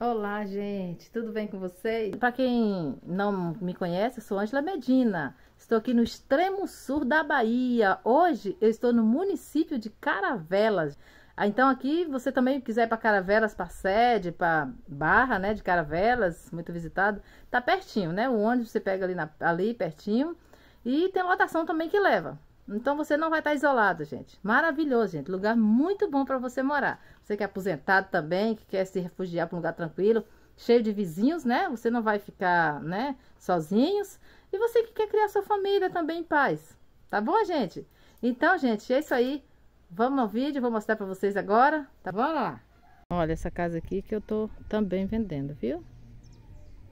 Olá, gente, tudo bem com vocês? Para quem não me conhece, eu sou Angela Medina. Estou aqui no extremo sul da Bahia. Hoje eu estou no município de Caravelas. Então aqui, você também quiser ir para Caravelas, para sede, para Barra, né, de Caravelas, muito visitado. Tá pertinho, né? O ônibus você pega ali, ali pertinho. E tem lotação também que leva. Então você não vai estar isolado, gente. Maravilhoso, gente. Lugar muito bom para você morar. Você que é aposentado também, que quer se refugiar para um lugar tranquilo, cheio de vizinhos, né? Você não vai ficar, né, sozinhos. E você que quer criar sua família também em paz. Tá bom, gente? Então, gente, é isso aí. Vamos ao vídeo, vou mostrar para vocês agora. Tá bom? Lá. Olha essa casa aqui que eu tô também vendendo, viu?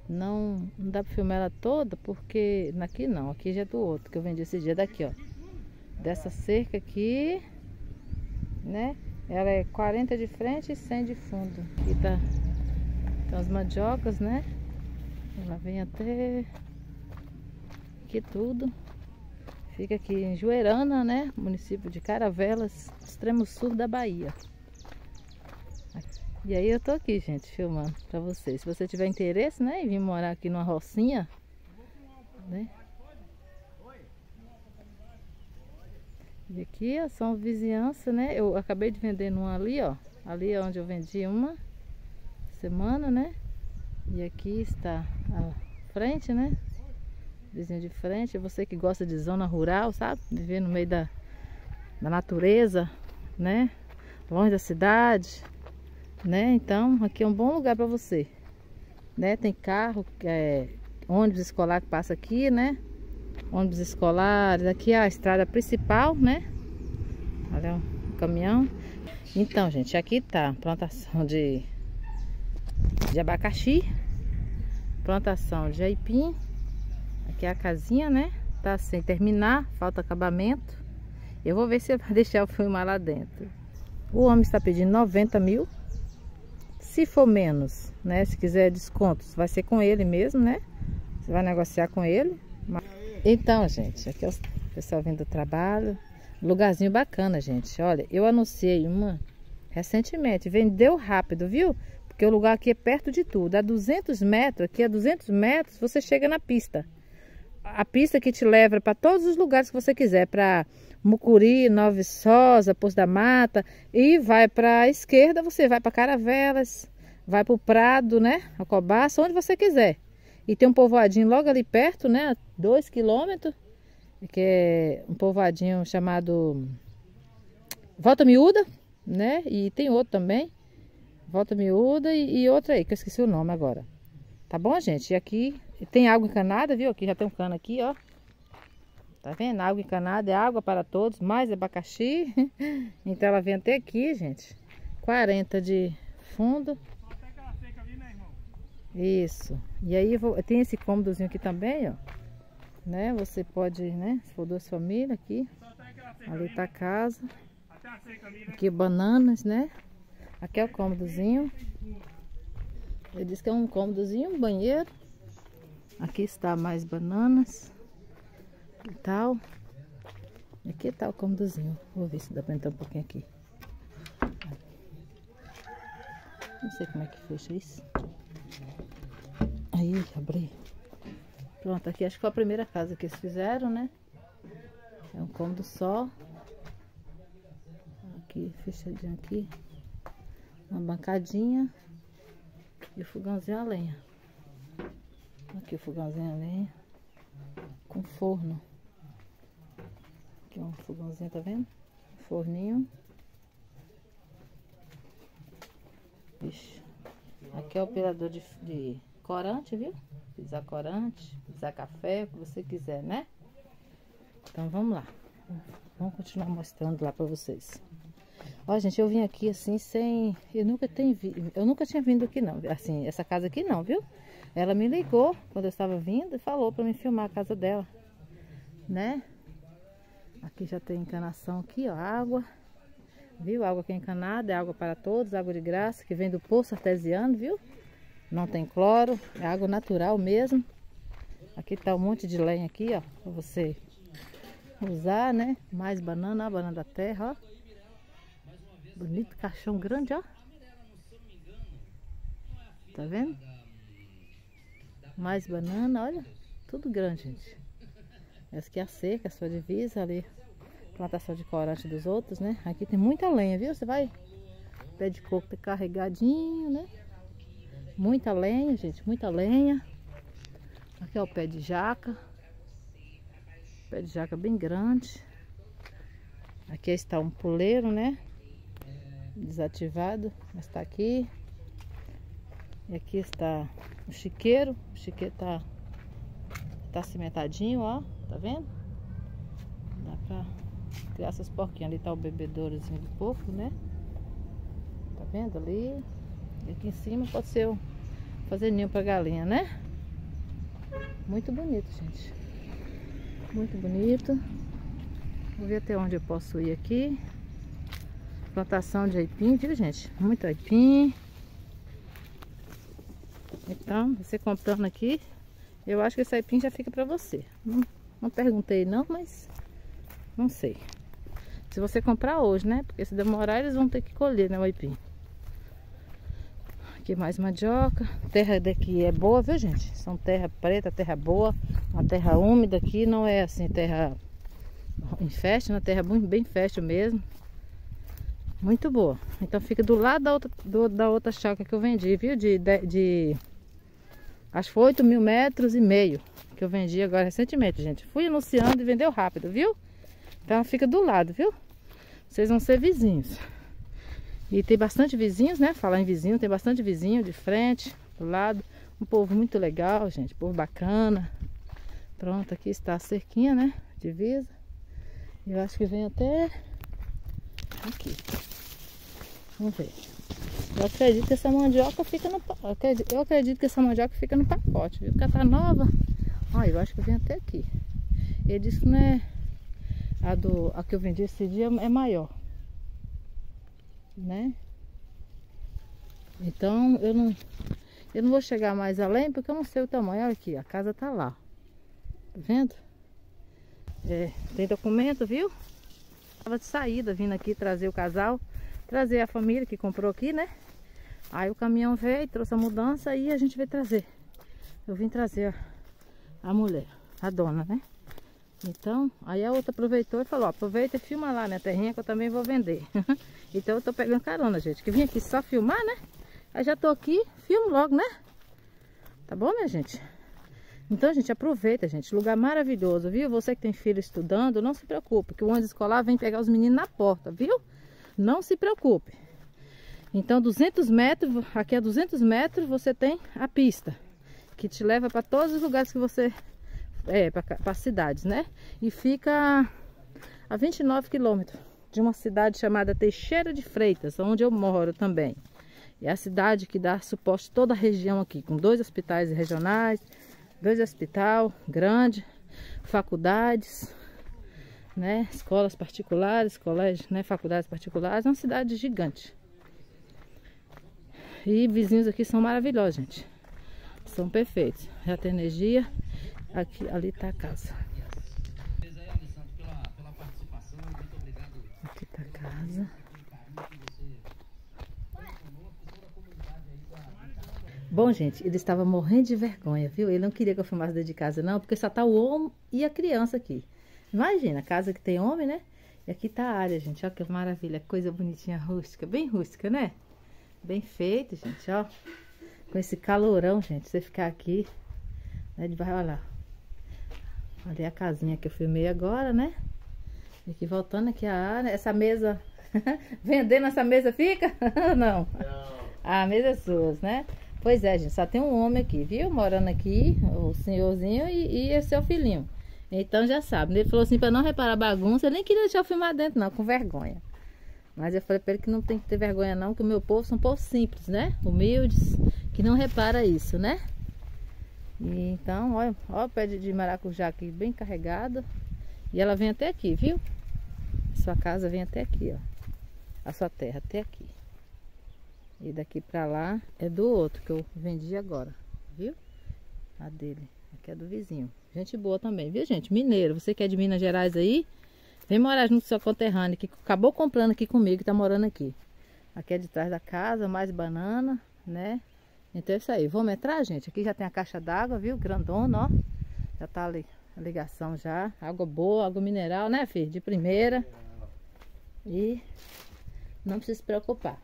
Não dá para filmar ela toda, porque aqui não. Aqui já é do outro, que eu vendi esse dia daqui, ó. Dessa cerca aqui, né? Ela é 40 de frente e 100 de fundo. Aqui tá, tem as mandiocas, né? Ela vem até aqui tudo. Fica aqui em Juerana, né? Município de Caravelas, extremo sul da Bahia. E aí eu tô aqui, gente, filmando pra vocês. Se você tiver interesse, né? E vir morar aqui numa rocinha, né? E aqui, ó, são vizinhança, né? Eu acabei de vender uma ali, ó. Ali é onde eu vendi uma semana, né? E aqui está a frente, né? Vizinho de frente. Você que gosta de zona rural, sabe? Viver no meio da natureza, né? Longe da cidade, né? Então, aqui é um bom lugar para você, né? Tem carro, ônibus escolar que passa aqui, né? Ônibus escolares, aqui é a estrada principal, né? Olha o caminhão. Então, gente, aqui tá plantação de abacaxi, plantação de aipim. Aqui é a casinha, né? Tá sem terminar, falta acabamento. Eu vou ver se vai deixar eu filmar lá dentro. O homem está pedindo 90 mil. Se for menos, né? Se quiser descontos, vai ser com ele mesmo, né? Você vai negociar com ele. Então, gente, aqui é o pessoal vindo do trabalho. Lugarzinho bacana, gente. Olha, eu anunciei uma recentemente. Vendeu rápido, viu? Porque o lugar aqui é perto de tudo. A 200 metros, aqui a 200 metros, você chega na pista. A pista que te leva para todos os lugares que você quiser. Para Mucuri, Nova Sosa, Poço da Mata. E vai para a esquerda, você vai para Caravelas. Vai para o Prado, né? Alcobaça, onde você quiser. E tem um povoadinho logo ali perto, né? 2 km. Que é um povoadinho chamado Volta Miúda, né? E tem outro também. Volta Miúda e outro aí, que eu esqueci o nome agora. Tá bom, gente? E aqui tem água encanada, viu? Aqui já tem um cano aqui, ó. Tá vendo? Água encanada é água para todos, mais abacaxi. Então ela vem até aqui, gente. 40 de fundo. Isso. E aí tem esse cômodozinho aqui também, ó, né? Você pode, né? Se for duas famílias aqui. Ali tá a casa. Aqui bananas, né? Aqui é o cômodozinho. Eu disse que é um cômodozinho, um banheiro. Aqui está mais bananas e tal. Aqui tá o cômodozinho. Vou ver se dá pra entrar um pouquinho aqui. Não sei como é que fecha isso. Aí, abri. Pronto, aqui acho que foi a primeira casa que eles fizeram, né? É um cômodo só. Aqui aqui, fechadinho aqui. Uma bancadinha e o fogãozinho a lenha. Aqui o fogãozinho a lenha com forno. Aqui um fogãozinho, tá vendo? Forninho. Vixe. Aqui é o pisador de corante, viu? Pisar corante, pisar café, o que você quiser, né? Então vamos lá. Vamos continuar mostrando lá pra vocês. Ó, gente, eu vim aqui assim sem... Eu nunca tinha vindo aqui não, assim, essa casa aqui não, viu? Ela me ligou quando eu estava vindo e falou pra mim filmar a casa dela, né? Aqui já tem encanação aqui, ó, água. Viu? Água aqui encanada, é água para todos, água de graça, que vem do poço artesiano, viu? Não tem cloro, é água natural mesmo. Aqui tá um monte de lenha aqui, ó, pra você usar, né? Mais banana, a banana da terra, ó. Bonito caixão grande, ó. Tá vendo? Mais banana, olha. Tudo grande, gente. Essa aqui é a seca, a sua divisa ali. Plantação de corante dos outros, né? Aqui tem muita lenha, viu? Você vai... Pé de coco tá carregadinho, né? Muita lenha, gente. Muita lenha. Aqui é o pé de jaca. Pé de jaca bem grande. Aqui está um puleiro, né? Desativado, mas tá aqui. E aqui está o chiqueiro. O chiqueiro tá cimentadinho, ó. Tá vendo? Dá pra criar essas porquinhas. Ali tá o bebedourozinho do porco, né? Tá vendo ali? E aqui em cima pode ser um fazer ninho pra galinha, né? Muito bonito, gente. Muito bonito. Vou ver até onde eu posso ir aqui. Plantação de aipim, viu, gente? Muito aipim. Então, você comprando aqui, eu acho que esse aipim já fica pra você. Não perguntei não, mas não sei. Se você comprar hoje, né? Porque se demorar, eles vão ter que colher, né, o aipim. Aqui mais mandioca. Terra daqui é boa, viu, gente? São terra preta, terra boa. Uma terra úmida aqui, não é assim, terra infértil, uma terra bem fértil mesmo. Muito boa. Então fica do lado da outra chácara que eu vendi, viu? Acho que foi 8.500 metros que eu vendi agora recentemente, gente. Fui anunciando e vendeu rápido, viu? Então fica do lado, viu? Vocês vão ser vizinhos. E tem bastante vizinhos, né? Falar em vizinho, tem bastante vizinho de frente, do lado. Um povo muito legal, gente. Povo bacana. Pronto, aqui está a cerquinha, né? Divisa. Eu acho que vem até... aqui. Vamos ver. Eu acredito que essa mandioca fica no pacote. Eu acredito que essa mandioca fica no pacote, viu? Porque tá nova. Olha, eu acho que vem até aqui. Ele disse que não é a que eu vendi esse dia é maior, né? Então eu não vou chegar mais além porque eu não sei o tamanho. Olha aqui, a casa tá lá. Tá vendo? É, tem documento, viu? Tava de saída, vindo aqui trazer o casal, trazer a família que comprou aqui, né? Aí o caminhão veio, trouxe a mudança e a gente veio trazer. Eu vim trazer a mulher, a dona, né? Então, aí a outra aproveitou e falou, ó, aproveita e filma lá minha terrinha que eu também vou vender. Então eu tô pegando carona, gente, que vim aqui só filmar, né? Aí já tô aqui, filmo logo, né? Tá bom, minha gente? Então, gente, aproveita, gente. Lugar maravilhoso, viu? Você que tem filho estudando, não se preocupe, que o ônibus escolar vem pegar os meninos na porta, viu? Não se preocupe. Então, 200 metros, aqui a 200 metros você tem a pista, que te leva para todos os lugares que você... para cidades, né? E fica a 29 quilômetros de uma cidade chamada Teixeira de Freitas, onde eu moro também. É a cidade que dá suporte a toda a região aqui, com 2 hospitais regionais... 2 hospital grande, faculdades, né? Escolas particulares, colégios, né? Faculdades particulares, é uma cidade gigante. E vizinhos aqui são maravilhosos, gente. São perfeitos. Já tem energia. Aqui, ali tá a casa. Aqui tá a casa. Bom, gente, ele estava morrendo de vergonha, viu? Ele não queria que eu filmasse dentro de casa, não, porque só tá o homem e a criança aqui. Imagina, a casa que tem homem, né? E aqui tá a área, gente, ó, que maravilha, coisa bonitinha, rústica, bem rústica, né? Bem feito, gente, ó. Com esse calorão, gente, você ficar aqui, né, de barra, olha lá. Olha a casinha que eu filmei agora, né? E aqui, voltando aqui a área, essa mesa, vendendo essa mesa fica? Não. Não. A mesa é sua, né? Pois é, gente, só tem um homem aqui, viu? Morando aqui, o senhorzinho e seu filhinho. Então já sabe, ele falou assim pra não reparar bagunça, eu nem queria deixar eu filmar dentro não, com vergonha. Mas eu falei pra ele que não tem que ter vergonha não, que o meu povo são um povo simples, né? Humildes, que não repara isso, né? E então, olha, olha o pé de maracujá aqui bem carregado. E ela vem até aqui, viu? A sua casa vem até aqui, ó. A sua terra até aqui. E daqui pra lá é do outro que eu vendi agora, viu? A dele, aqui é do vizinho. Gente boa também, viu, gente? Mineiro, você que é de Minas Gerais aí, vem morar junto com seu conterrâneo, que acabou comprando aqui comigo e tá morando aqui. Aqui é de trás da casa, mais banana, né? Então é isso aí, vamos entrar, gente? Aqui já tem a caixa d'água, viu? Grandona, ó. Já tá ali a ligação já, água boa, água mineral, né, filho? De primeira. E não precisa se preocupar.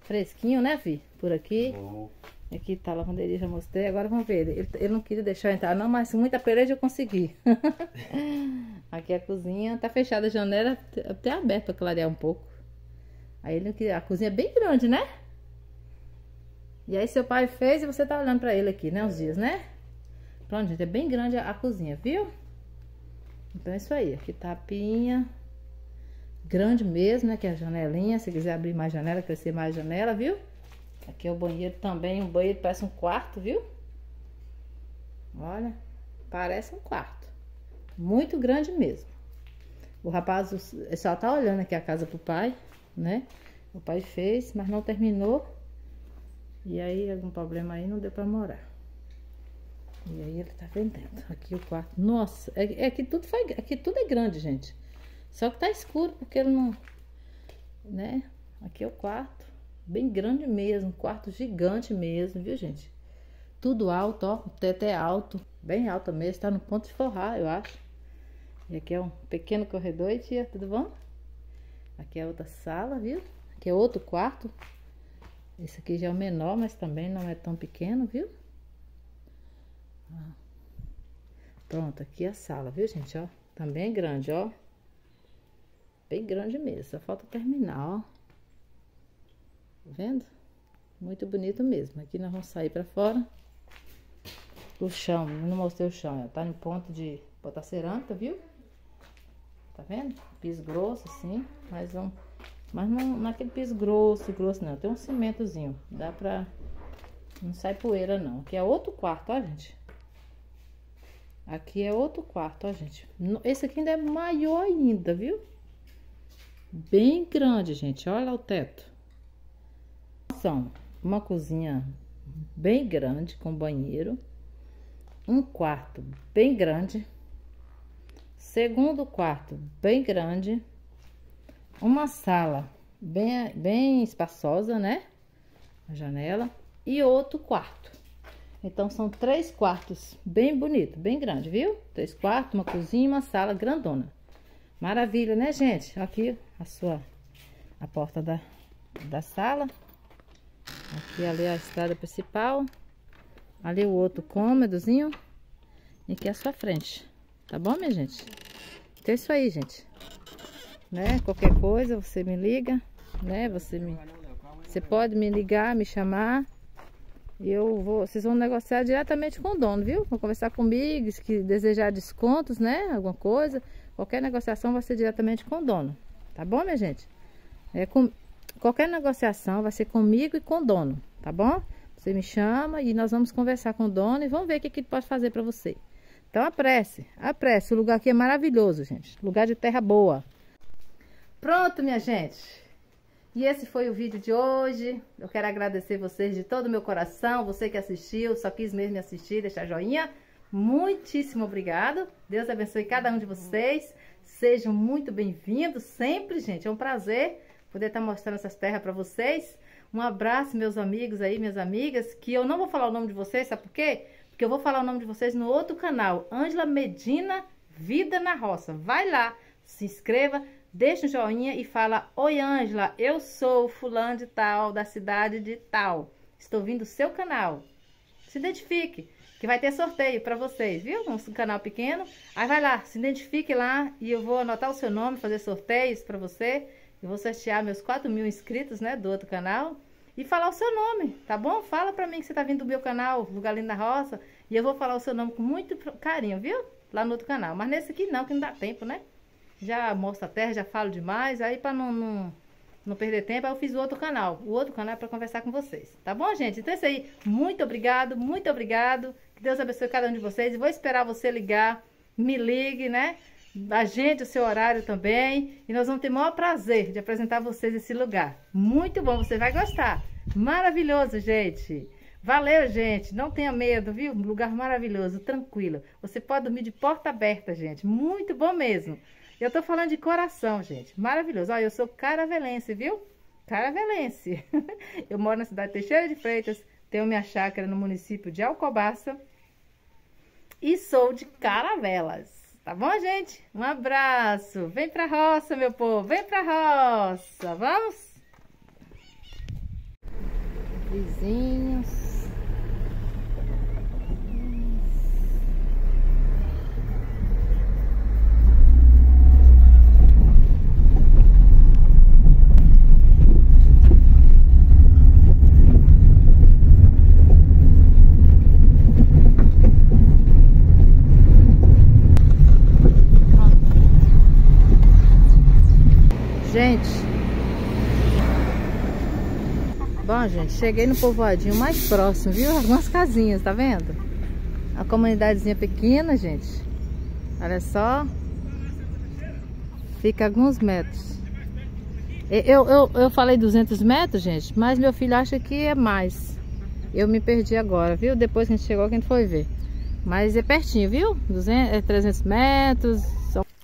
Fresquinho, né, filho? Por aqui. Uhum. Aqui tá a lavanderia, já mostrei. Agora vamos ver. Ele não queria deixar eu entrar, não, mas muita peleja eu consegui. Aqui é a cozinha. Tá fechada a janela, até aberta pra clarear um pouco. Aí ele não queria. A cozinha é bem grande, né? E aí seu pai fez e você tá olhando pra ele aqui, né? Uns dias, né? Pronto, gente. É bem grande a cozinha, viu? Então é isso aí. Aqui tá a pinha. Grande mesmo, né? Que é a janelinha. Se quiser abrir mais janela, crescer mais janela, viu? Aqui é o banheiro também. Um banheiro parece um quarto, viu? Olha, parece um quarto. Muito grande mesmo. O rapaz só tá olhando aqui a casa pro pai, né? O pai fez, mas não terminou. E aí, algum problema aí, não deu pra morar. E aí ele tá vendendo. Aqui o quarto. Nossa, é que tudo foi, aqui tudo é grande, gente. Só que tá escuro, porque ele não... Né? Aqui é o quarto. Bem grande mesmo. Um quarto gigante mesmo, viu, gente? Tudo alto, ó. O teto é alto. Bem alto mesmo. Tá no ponto de forrar, eu acho. E aqui é um pequeno corredor, e tia. Tudo bom? Aqui é outra sala, viu? Aqui é outro quarto. Esse aqui já é o menor, mas também não é tão pequeno, viu? Pronto, aqui é a sala, viu, gente? Ó, também é grande, ó. Bem grande mesmo, só falta terminar, ó. Tá vendo? Muito bonito mesmo. Aqui nós vamos sair pra fora. O chão, não mostrei o chão, tá no ponto de botar cerâmica, viu? Tá vendo? Piso grosso assim, mas não, não aquele piso grosso não, tem um cimentozinho. Dá pra... não sai poeira não. Aqui é outro quarto, ó, gente. Aqui é outro quarto, ó, gente. Esse aqui ainda é maior ainda, viu? Bem grande, gente. Olha lá o teto. São uma cozinha bem grande com banheiro, um quarto bem grande, segundo quarto bem grande, uma sala bem espaçosa, né? A janela e outro quarto. Então são 3 quartos bem bonito, bem grande, viu? 3 quartos, uma cozinha, uma sala grandona. Maravilha, né, gente? Aqui a porta da sala. Aqui ali a estrada principal. Ali o outro cômodozinho. E aqui a sua frente. Tá bom, minha gente? Então é isso aí, gente. Né? Qualquer coisa, você me liga, né? Você pode me ligar, me chamar. Vocês vão negociar diretamente com o dono, viu? Vão conversar comigo, se desejar descontos, né? Alguma coisa. Qualquer negociação vai ser diretamente com o dono. Tá bom, minha gente? Qualquer negociação vai ser comigo e com o dono. Tá bom? Você me chama e nós vamos conversar com o dono. E vamos ver o que ele pode fazer pra você. Então apresse. Apresse. O lugar aqui é maravilhoso, gente. Lugar de terra boa. Pronto, minha gente. E esse foi o vídeo de hoje. Eu quero agradecer vocês de todo o meu coração. Você que assistiu. Só quis mesmo me assistir. Deixar joinha. Muitíssimo obrigado. Deus abençoe cada um de vocês. Sejam muito bem-vindos sempre, gente. É um prazer poder estar mostrando essas terras para vocês. Um abraço, meus amigos aí, minhas amigas, que eu não vou falar o nome de vocês, sabe por quê? Porque eu vou falar o nome de vocês no outro canal, Angela Medina Vida na Roça. Vai lá, se inscreva, deixa um joinha e fala: Oi, Ângela, eu sou fulano de tal, da cidade de tal. Estou vindo do seu canal. Se identifique, que vai ter sorteio para vocês, viu? Um canal pequeno. Aí vai lá, se identifique lá e eu vou anotar o seu nome, fazer sorteios para você. Eu vou sortear meus 4.000 inscritos, né, do outro canal. E falar o seu nome, tá bom? Fala pra mim que você tá vindo do meu canal, do Galinho da Roça. E eu vou falar o seu nome com muito carinho, viu? Lá no outro canal. Mas nesse aqui não, que não dá tempo, né? Já mostro a terra, já falo demais. Aí pra não perder tempo, aí eu fiz o outro canal. O outro canal é pra conversar com vocês. Tá bom, gente? Então é isso aí. Muito obrigado, muito obrigado. Que Deus abençoe cada um de vocês. E vou esperar você ligar. Me ligue, né? Agende o seu horário também. E nós vamos ter o maior prazer de apresentar vocês esse lugar. Muito bom, você vai gostar. Maravilhoso, gente. Valeu, gente. Não tenha medo, viu? Um lugar maravilhoso, tranquilo. Você pode dormir de porta aberta, gente. Muito bom mesmo. Eu tô falando de coração, gente. Maravilhoso. Olha, eu sou caravelense, viu? Caravelense. Eu moro na cidade de Teixeira de Freitas. Tenho minha chácara no município de Alcobaça. E sou de Caravelas. Tá bom, gente? Um abraço. Vem pra roça, meu povo. Vem pra roça. Vamos? Vizinhos. Gente, bom, gente, cheguei no povoadinho mais próximo, viu? Algumas casinhas, tá vendo? A comunidadezinha pequena, gente. Olha só. Fica alguns metros. Eu falei 200 metros, gente, mas meu filho acha que é mais. Eu me perdi agora, viu? Depois que a gente chegou, que a gente foi ver. Mas é pertinho, viu? 300 metros...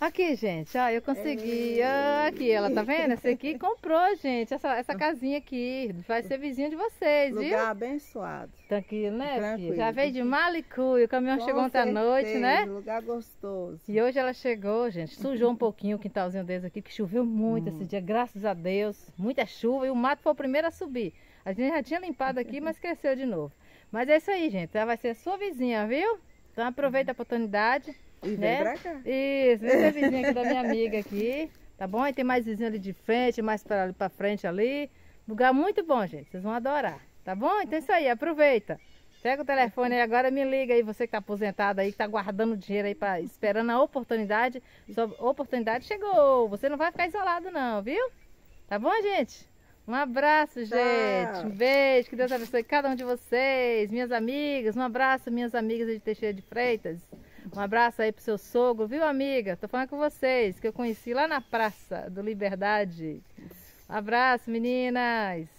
Aqui, gente, ó, eu consegui. Ó, aqui, ela tá vendo? Essa aqui comprou, gente, essa casinha aqui. Vai ser vizinha de vocês, viu? Lugar abençoado. Tranquilo, né? Tranquilo. Já veio de Malicu e o caminhão chegou ontem à noite, né? Lugar gostoso. E hoje ela chegou, gente, sujou um pouquinho o quintalzinho deles aqui, que choveu muito esse dia, graças a Deus. Muita chuva e o mato foi o primeiro a subir. A gente já tinha limpado aqui, mas cresceu de novo. Mas é isso aí, gente, ela vai ser sua vizinha, viu? Então aproveita a oportunidade. E vem, né? Pra cá. Isso, essa vizinha aqui da minha amiga aqui, tá bom? E tem mais vizinho ali de frente, mais pra frente ali. Lugar muito bom, gente, vocês vão adorar, tá bom? Então é isso aí, aproveita. Pega o telefone aí agora, me liga aí, você que tá aposentado aí, que tá guardando dinheiro aí, esperando a oportunidade. Sua oportunidade chegou, você não vai ficar isolado não, viu? Tá bom, gente? Um abraço, gente. Tchau. Um beijo, que Deus abençoe cada um de vocês. Minhas amigas, um abraço, minhas amigas de Teixeira de Freitas. Um abraço aí pro seu sogro, viu, amiga? Tô falando com vocês, que eu conheci lá na Praça da Liberdade. Um abraço, meninas!